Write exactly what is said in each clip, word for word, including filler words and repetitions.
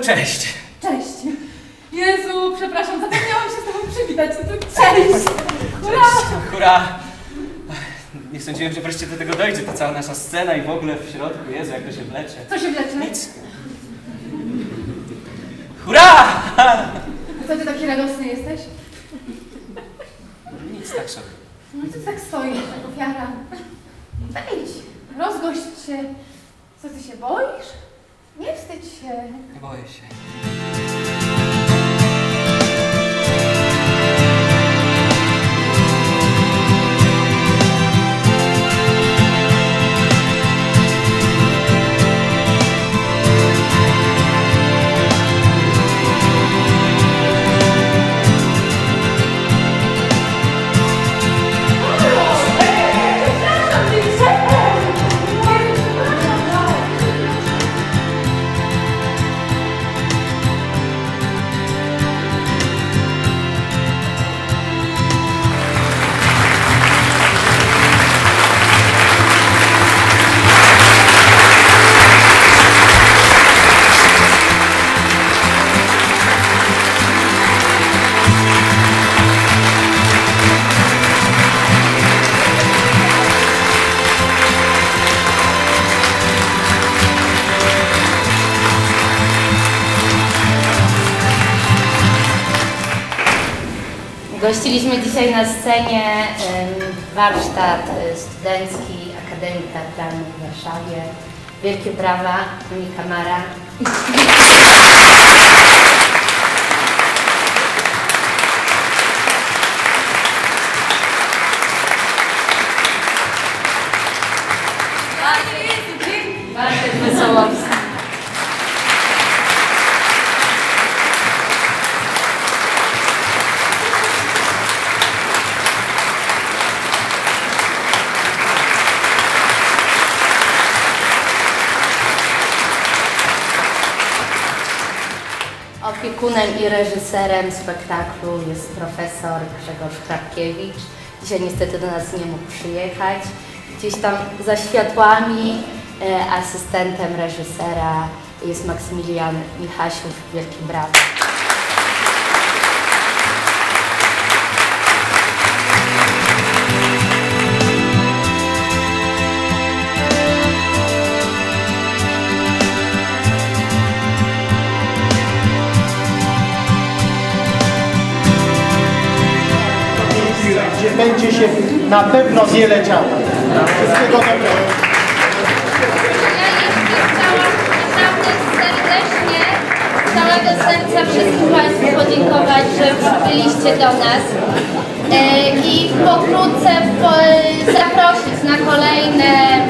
ogóle cześć. Cześć. Jezu, przepraszam, zapomniałam się z tobą przywitać. No to cześć. Hurra. Cześć, hurra. Nie sądziłem, że wreszcie do tego dojdzie, ta cała nasza scena i w ogóle w środku. Jezu, jak to się wlecze. Co się wlecze? Nic. Hurra! A co ty taki radosny jesteś? Nic, tak sobie. No i co ty tak stoisz, tak ofiara? Wejdź, rozgość się. Co ty się boisz? Nie wstydź się. Nie boję się. Gościliśmy dzisiaj na scenie warsztat studencki Akademii Teatralnej w Warszawie. Wielkie brawa, Monika Mara. Bartek Wesołowski. Opiekunem i reżyserem spektaklu jest profesor Grzegorz Chrapkiewicz. Dzisiaj niestety do nas nie mógł przyjechać. Gdzieś tam za światłami asystentem reżysera jest Maksymilian Michasiów. Wielki brawo. Będzie się na pewno wiele działo. Wszystkiego dobrego. Ja jeszcze chciałam naprawdę serdecznie, z całego serca wszystkim Państwu podziękować, że przybyliście do nas i pokrótce zaprosić na kolejne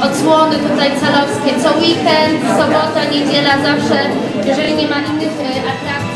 odsłony tutaj calowskie co weekend, sobota, niedziela, zawsze, jeżeli nie ma innych atrakcji.